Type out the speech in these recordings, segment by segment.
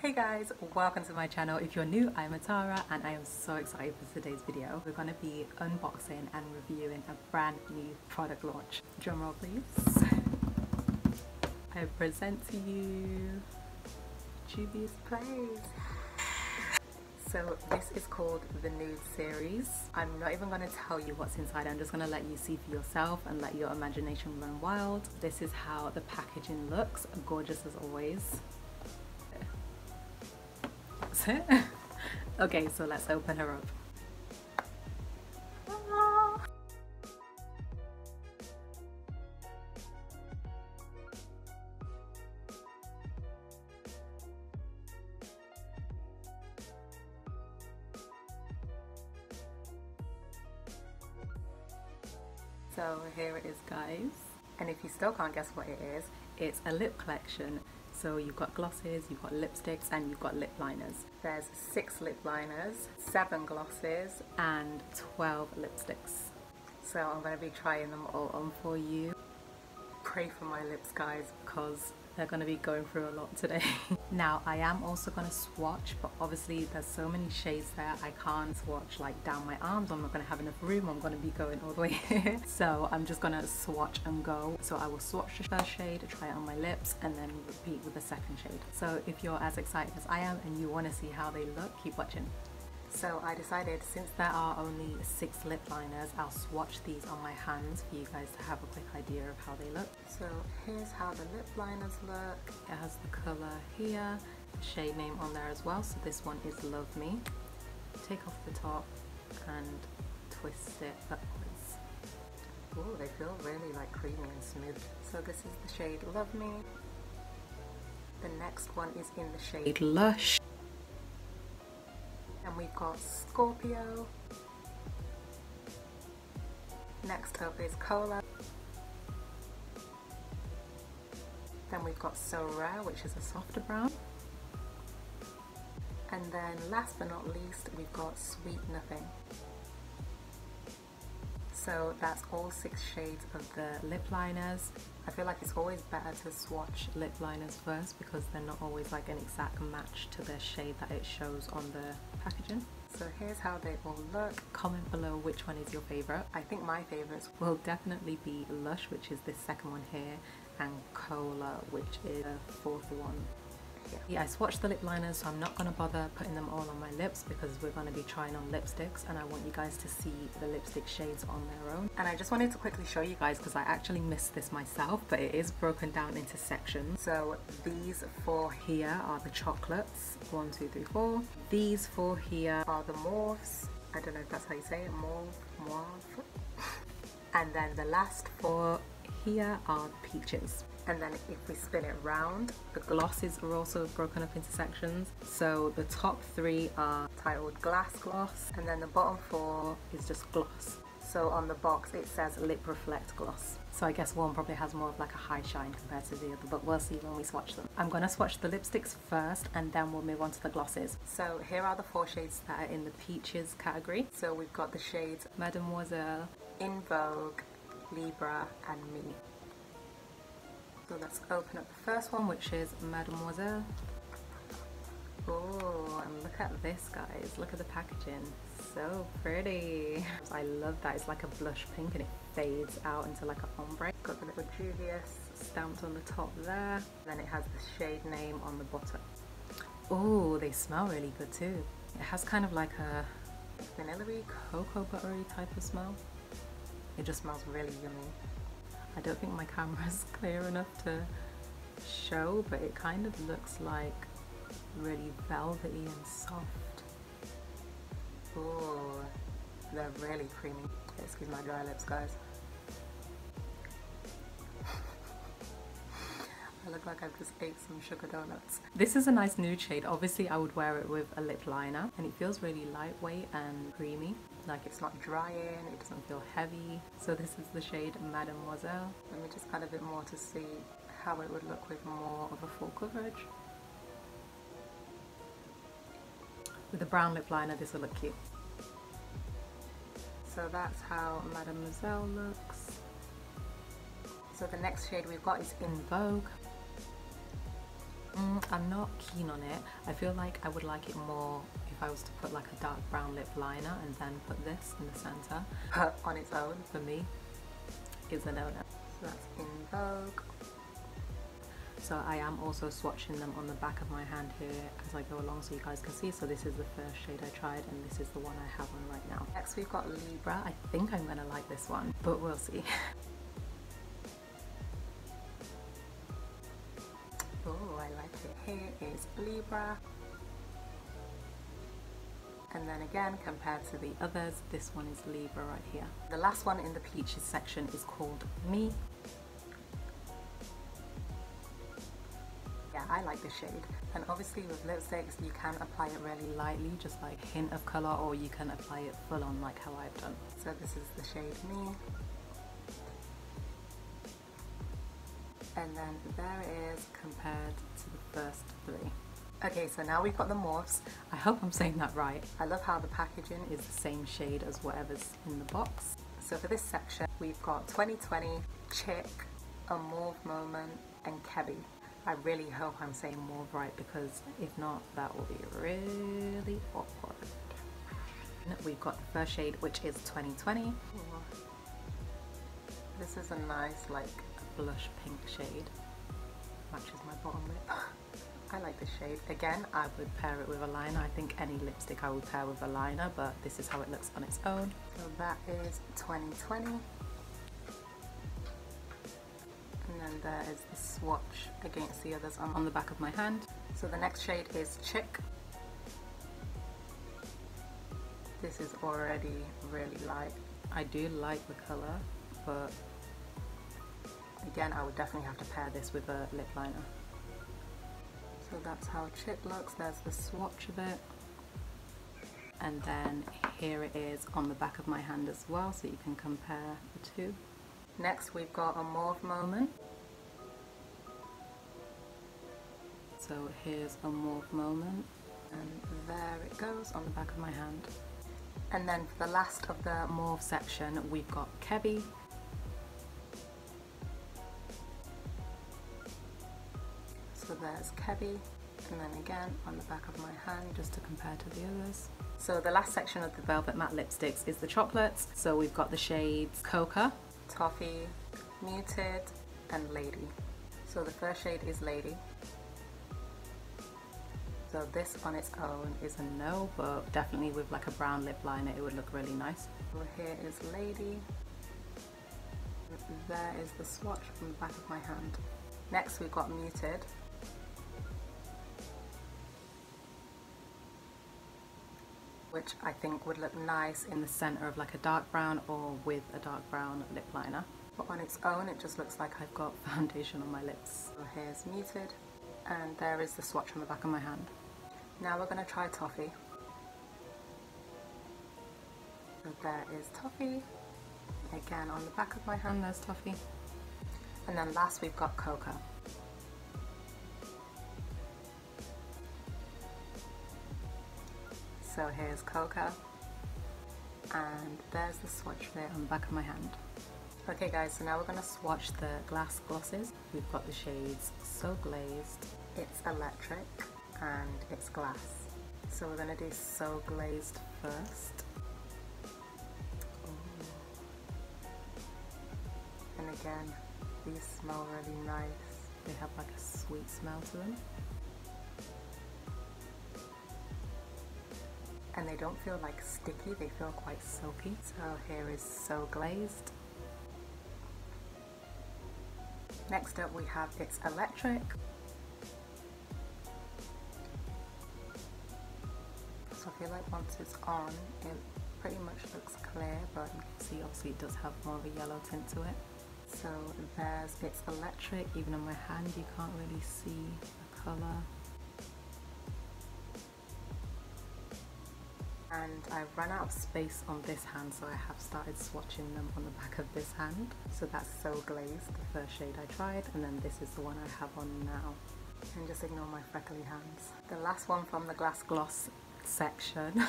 Hey guys, welcome to my channel. If you're new, I'm Atara and I am so excited for today's video. We're going to be unboxing and reviewing a brand new product launch. Drum roll please. I present to you Juvia's Place. So this is called the Nude Series. I'm not even going to tell you what's inside. I'm just going to let you see for yourself and let your imagination run wild. This is how the packaging looks. Gorgeous as always. That's it. Okay, so let's open her up. So here it is guys, and if you still can't guess what it is, it's a lip collection. So you've got glosses, you've got lipsticks and you've got lip liners. There's 6 lip liners, 7 glosses and 12 lipsticks. So I'm going to be trying them all on for you. Pray for my lips guys, because they're going to be going through a lot today. Now I am also going to swatch, but obviously there's so many shades there I can't swatch like down my arms. I'm not going to have enough room. I'm going to be going all the way here. So I'm just going to swatch and go. So I will swatch the first shade, try it on my lips and then repeat with the second shade. So if you're as excited as I am and you want to see how they look, keep watching. So I decided, since there are only 6 lip liners, I'll swatch these on my hands for you guys to have a quick idea of how they look. So here's how the lip liners look. It has the colour here, the shade name on there as well, so this one is Love Me. Take off the top and twist it upwards. Ooh, they feel really like creamy and smooth. So this is the shade Love Me. The next one is in the shade Lush. And we've got Scorpio. Next up is Cola. Then we've got So Rare, which is a softer brown. And then last but not least, we've got Sweet Nothing. So that's all 6 shades of the lip liners. I feel like it's always better to swatch lip liners first because they're not always like an exact match to the shade that it shows on the packaging. So here's how they all look. Comment below which one is your favourite. I think my favourites will definitely be Lush, which is this second one here, and Cola, which is the fourth one. Yeah, I swatched the lip liners, so I'm not going to bother putting them all on my lips because we're going to be trying on lipsticks and I want you guys to see the lipstick shades on their own. And I just wanted to quickly show you guys, because I actually missed this myself, but it is broken down into sections. So these 4 here are the chocolates, 1, 2, 3, 4. These 4 here are the mauves, I don't know if that's how you say it, mauve. And then the last 4 here are peaches. And then if we spin it round, the glosses are also broken up into sections. So the top 3 are titled Glass Gloss, and then the bottom 4 is just gloss. So on the box it says Lip Reflect Gloss. So I guess one probably has more of like a high shine compared to the other, but we'll see when we swatch them. I'm going to swatch the lipsticks first and then we'll move on to the glosses. So here are the 4 shades that are in the peaches category. So we've got the shades Mademoiselle, In Vogue, Libra and Me. So let's open up the first one, which is Mademoiselle. Oh, and look at this guys, look at the packaging, so pretty. I love that, it's like a blush pink and it fades out into like an ombre. Got the little Juvia's stamped on the top there, then it has the shade name on the bottom. Oh, they smell really good too. It has kind of like a vanilla-y, cocoa buttery type of smell. It just smells really yummy. I don't think my camera's clear enough to show, but it kind of looks like really velvety and soft. Oh, they're really creamy. Excuse my dry lips, guys. I look like I've just ate some sugar donuts. This is a nice nude shade. Obviously, I would wear it with a lip liner, and it feels really lightweight and creamy. Like it's not drying, it doesn't feel heavy. So this is the shade Mademoiselle. Let me just add a bit more to see how it would look with more of a full coverage. With a brown lip liner this will look cute. So that's how Mademoiselle looks. So the next shade we've got is In Vogue. I'm not keen on it. I feel like I would like it more if I was to put like a dark brown lip liner and then put this in the center. But on its own, for me, is a no-no. So that's in Vogue. So I am also swatching them on the back of my hand here as I go along so you guys can see. So this is the first shade I tried and this is the one I have on right now. Next we've got Libra. I think I'm gonna like this one, but we'll see. Oh, I like it. Here is Libra. And then again, compared to the others, this one is Libra right here. The last one in the peaches section is called Me. Yeah, I like this shade. And obviously with lipsticks, you can apply it really lightly, just like a hint of color, or you can apply it full on like how I've done. So this is the shade Me. And then there it is compared to the first three. Okay, so now we've got the Morphs. I hope I'm saying that right. I love how the packaging is the same shade as whatever's in the box. So for this section, we've got 2020, Chic, A Morph Moment, and Kebby. I really hope I'm saying Morph right, because if not, that will be really awkward. We've got the first shade, which is 2020. Ooh. This is a nice, like, blush pink shade. Matches my bottom lip. I like this shade. Again, I would pair it with a liner. I think any lipstick I would pair with a liner, but this is how it looks on its own. So that is 2020. And then there is the swatch against the others on the back of my hand. So the next shade is Chic. This is already really light. I do like the color, but again, I would definitely have to pair this with a lip liner. So that's how Chic looks. There's the swatch of it. And then here it is on the back of my hand as well, so you can compare the two. Next we've got A Morph Moment. So here's A Morph Moment. And there it goes on the back of my hand. And then for the last of the Morph section, we've got Kebby. So there's Kebby, and then again on the back of my hand just to compare to the others. So the last section of the Velvet Matte Lipsticks is the Chocolates. So we've got the shades Coca, Toffee, Muted, and Lady. So the first shade is Lady. So this on its own is a no, but definitely with like a brown lip liner it would look really nice. So here is Lady. There is the swatch from the back of my hand. Next we've got Muted. Which I think would look nice in the center of like a dark brown or with a dark brown lip liner. But on its own, it just looks like I've got foundation on my lips. So here's Muted, and there is the swatch on the back of my hand. Now we're gonna try Toffee. So there is Toffee. Again, on the back of my hand, and there's Toffee. And then last, we've got Coca. So here's Coca, and there's the swatch there on the back of my hand. Okay guys, so now we're going to swatch the glass glosses. We've got the shades So Glazed, It's Electric, and It's Glass. So we're going to do So Glazed first. Ooh. And again, these smell really nice. They have like a sweet smell to them. And they don't feel like sticky, they feel quite silky. So here is So Glazed. Next up we have It's Electric. So I feel like once it's on, it pretty much looks clear, but you can see obviously it does have more of a yellow tint to it. So there's It's Electric. Even on my hand you can't really see the colour. And I've run out of space on this hand, so I have started swatching them on the back of this hand. So that's So Glazed, the first shade I tried, and then this is the one I have on now. And just ignore my freckly hands. The last one from the glass gloss section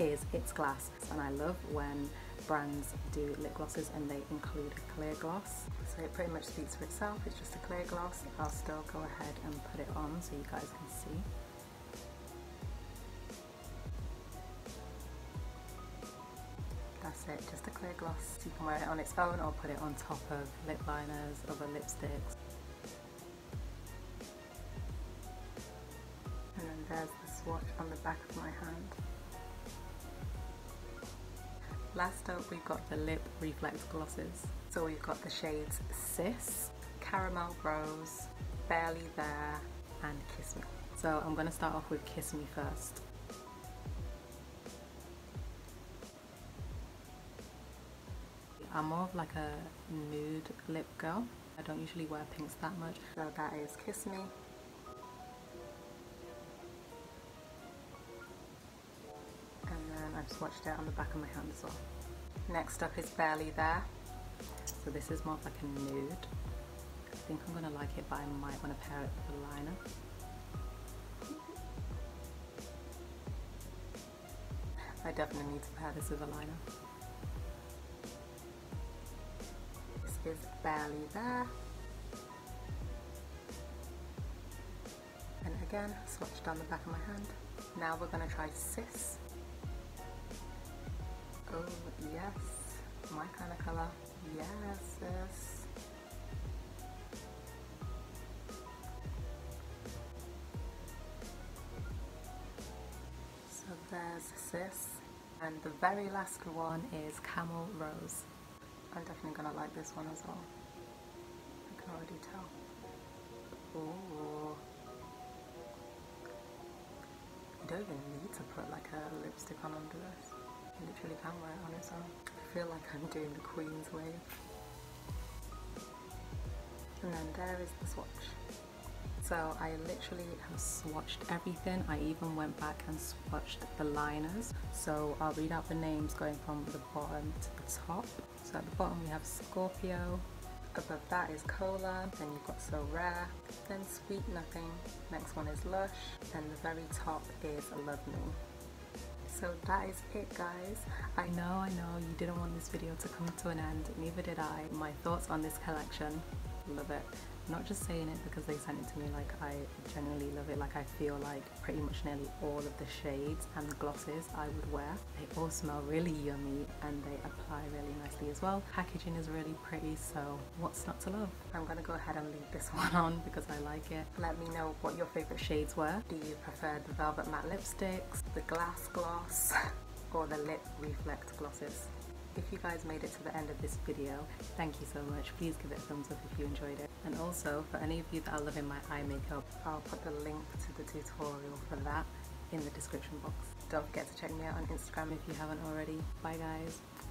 is It's Glass. And I love when brands do lip glosses and they include a clear gloss, so it pretty much speaks for itself. It's just a clear gloss. I'll still go ahead and put it on so you guys can see. That's it, just a clear gloss. You can wear it on its own or put it on top of lip liners, other lipsticks. And then there's the swatch on the back of my hand. Last up, we've got the lip reflex glosses. So we've got the shades Sis, Caramel Rose, Barely There, and Kiss Me. So I'm going to start off with Kiss Me first. I'm more of like a nude lip girl. I don't usually wear pinks that much. So that is Kiss Me. I've swatched it on the back of my hand as well. Next up is Barely There. So this is more of like a nude. I think I'm gonna like it, but I might want to pair it with a liner. I definitely need to pair this with a liner. This is Barely There. And again, swatched on the back of my hand. Now we're gonna try Sis. Oh yes, my kind of colour. Yes, sis. So there's Sis. And the very last one is Camel Rose. I'm definitely gonna like this one as well. I can already tell. Ooh. You don't even need to put like a lipstick on under this. Literally can wear it on its own. I feel like I'm doing the Queen's wave. And then there is the swatch. So I literally have swatched everything. I even went back and swatched the liners. So I'll read out the names going from the bottom to the top. So at the bottom we have Scorpio. Above that is Cola, then you've got So Rare, then Sweet Nothing. Next one is Lush, and the very top is Love Me. So that is it, guys. I know you didn't want this video to come to an end, neither did I. My thoughts on this collection, love it. I'm not just saying it because they sent it to me, like I genuinely love it. Like I feel like pretty much nearly all of the shades and glosses I would wear. They all smell really yummy and they apply really nicely as well. Packaging is really pretty, so what's not to love? I'm gonna go ahead and leave this one on because I like it. Let me know what your favorite shades were. Do you prefer the velvet matte lipsticks, the glass gloss, or the lip reflect glosses? If you guys made it to the end of this video, thank you so much. Please give it a thumbs up if you enjoyed it. And also, for any of you that are loving my eye makeup, I'll put the link to the tutorial for that in the description box. Don't forget to check me out on Instagram if you haven't already. Bye guys!